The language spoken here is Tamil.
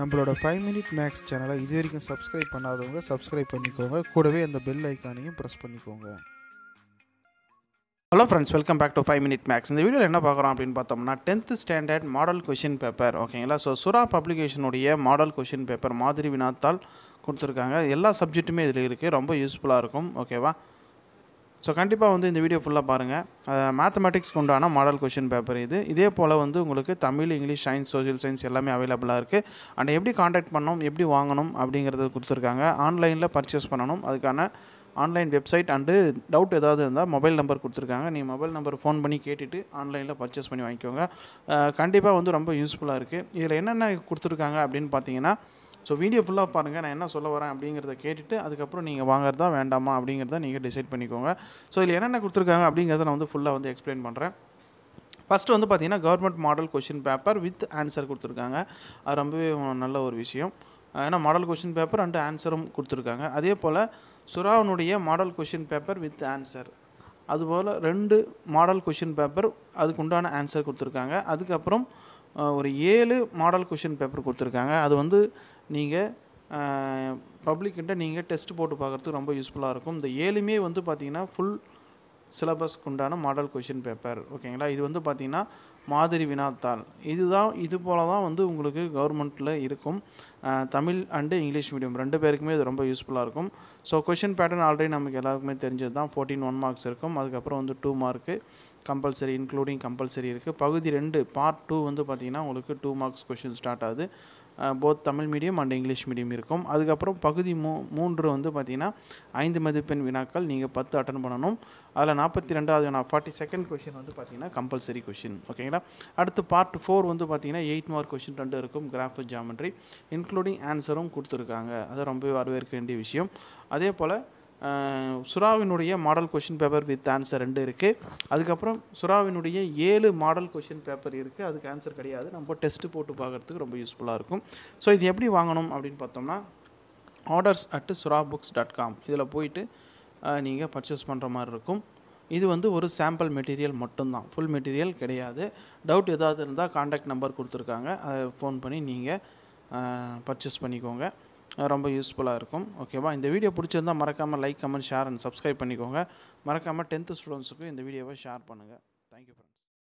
நம்மளோட 5 minute மேக்ஸ் சேனலை இது வரைக்கும் சப்ஸ்கிரைப் பண்ணாதவங்க சப்ஸ்கிரைப் பண்ணிக்கோங்க, கூடவே அந்த பெல் ஐக்கானையும் ப்ரெஸ் பண்ணிக்கோங்க. Hello friends, welcome back to 5 minute maths. இந்த வீடியோவில் என்ன பார்க்குறோம் அப்படின்னு பார்த்தோம்னா 10th standard model question paper. ஓகேங்களா, ஸோ சுரா பப்ளிகேஷனுடைய மாடல் கொஷின் பேப்பர் மாதிரி வினாத்தால் கொடுத்துருக்காங்க. எல்லா சப்ஜெக்ட்டுமே இதில் இருக்குது, ரொம்ப யூஸ்ஃபுல்லாக இருக்கும். ஓகேவா, ஸோ கண்டிப்பாக வந்து இந்த வீடியோ ஃபுல்லாக பாருங்கள். மேத்தமெட்டிக்ஸ்க்கு உண்டான மாடல் கொஷின் பேப்பர் இது. இதே போல் வந்து உங்களுக்கு Tamil, English, science, social science எல்லாமே அவைலபிளாக இருக்குது. அண்ட் எப்படி காண்டாக்ட் பண்ணணும், எப்படி வாங்கணும் அப்படிங்கிறது கொடுத்துருக்காங்க. ஆன்லைனில் பர்ச்சேஸ் பண்ணணும், அதுக்கான ஆன்லைன் வெப்சைட். அண்டு டவுட் ஏதாவது இருந்தால் மொபைல் நம்பர் கொடுத்துருக்காங்க, நீங்கள் மொபைல் நம்பர் ஃபோன் பண்ணி கேட்டுட்டு ஆன்லைனில் பர்ச்சேஸ் பண்ணி வாங்கிக்கோங்க. கண்டிப்பாக வந்து ரொம்ப யூஸ்ஃபுல்லாக இருக்குது. இதில் என்னென்ன கொடுத்துருக்காங்க அப்படின்னு பார்த்தீங்கன்னா, ஸோ வீடியோ ஃபுல்லாக பாருங்கள், நான் என்ன சொல்ல வரேன் அப்படிங்கிறத கேட்டுட்டு அதுக்கப்புறம் நீங்கள் வாங்குறதா வேண்டாமா அப்படிங்கிறத நீங்கள் டிசைட் பண்ணிக்கோங்க. ஸோ இதில் என்னென்ன கொடுத்துருக்காங்க அப்படிங்கிறத நான் வந்து ஃபுல்லாக வந்து எக்ஸ்பிளைன் பண்ணுறேன். ஃபஸ்ட்டு வந்து பார்த்தீங்கன்னா government model question paper with answer கொடுத்துருக்காங்க. அது ரொம்பவே நல்ல ஒரு விஷயம், ஏன்னா மாடல் கொஷின் பேப்பர் அண்டு ஆன்சரும் கொடுத்துருக்காங்க. அதே போல் சுறாவனுடைய model question paper with answer, அதுபோல் 2 மாடல் கொஷின் பேப்பர் அதுக்கு உண்டான ஆன்சர் கொடுத்துருக்காங்க. அதுக்கப்புறம் ஒரு 7 மாடல் கொஷின் பேப்பர் கொடுத்துருக்காங்க. அது வந்து நீங்கள் பப்ளிக்கிட்ட நீங்கள் டெஸ்ட் போட்டு பார்க்குறதுக்கு ரொம்ப யூஸ்ஃபுல்லாக இருக்கும். இந்த 7மே வந்து பார்த்திங்கன்னா ஃபுல் சிலபஸ்க்கு உண்டான மாடல் கொஷின் பேப்பர். ஓகேங்களா, இது வந்து பார்த்திங்கன்னா மாதிரி வினாத்தாள். இது போல் தான் வந்து உங்களுக்கு கவர்மெண்ட்டில் இருக்கும். தமிழ் அண்டு இங்கிலீஷ் மீடியம் 2 பேருக்குமே இது ரொம்ப யூஸ்ஃபுல்லாக இருக்கும். ஸோ கொஷின் பேட்டர்ன் ஆல்ரெடி நமக்கு எல்லாருக்குமே தெரிஞ்சது தான். 14 1 marks இருக்கும், அதுக்கப்புறம் வந்து 2 mark கம்பல்சரி இன்க்ளூடிங் கம்பல்சரி இருக்குது. பகுதி 2 பார்ட் 2 வந்து பார்த்திங்கன்னா உங்களுக்கு 2 marks கொஷின் ஸ்டார்ட் ஆகுது. Both Tamil medium and English medium இருக்கும். அதுக்கப்புறம் பகுதி 3 வந்து பார்த்திங்கன்னா 5 மதிப்பெண் வினாக்கள், நீங்கள் 10 அட்டன் பண்ணணும். அதில் 42வது 42nd கொஷின் வந்து பார்த்திங்கன்னா கம்பல்சரி கொஷின். ஓகேங்களா, அடுத்து பார்ட் 4 வந்து பார்த்திங்கன்னா 8 mark கொஷின் 2 இருக்கும். கிராஃப், ஜாமெண்ட்ரி இன்க்ளூடிங் ஆன்சரும் கொடுத்துருக்காங்க. அது ரொம்ப வரவேற்க வேண்டிய விஷயம். அதே போல் சுறாவினுடைய model question paper with answer 2 இருக்குது. அதுக்கப்புறம் சுறாவினுடைய 7 மாடல் கொஷின் பேப்பர் இருக்குது, அதுக்கு ஆன்சர் கிடையாது. நம்ம டெஸ்ட்டு போட்டு பார்க்குறதுக்கு ரொம்ப யூஸ்ஃபுல்லாக இருக்கும். ஸோ இது எப்படி வாங்கணும் அப்படின்னு பார்த்தோம்னா orders@surahbooks.com இதில் போயிட்டு நீங்கள் பர்ச்சேஸ் பண்ணுற மாதிரி இருக்கும். இது வந்து ஒரு சாம்பிள் மெட்டீரியல் மட்டும்தான், ஃபுல் மெட்டீரியல் கிடையாது. டவுட் ஏதாவது இருந்தால் காண்டாக்ட் நம்பர் கொடுத்துருக்காங்க, அதை ஃபோன் பண்ணி நீங்கள் பர்ச்சேஸ் பண்ணிக்கோங்க, ரொம்ப யூஸ்ஃபுல்லாக இருக்கும். ஓகேவா, இந்த வீடியோ பிடிச்சிருந்தால் மறக்காமல் like, comment, share and subscribe பண்ணிக்கோங்க. மறக்காமல் 10th ஸ்டூடெண்ட்ஸுக்கு இந்த வீடியோவை ஷேர் பண்ணுங்கள்.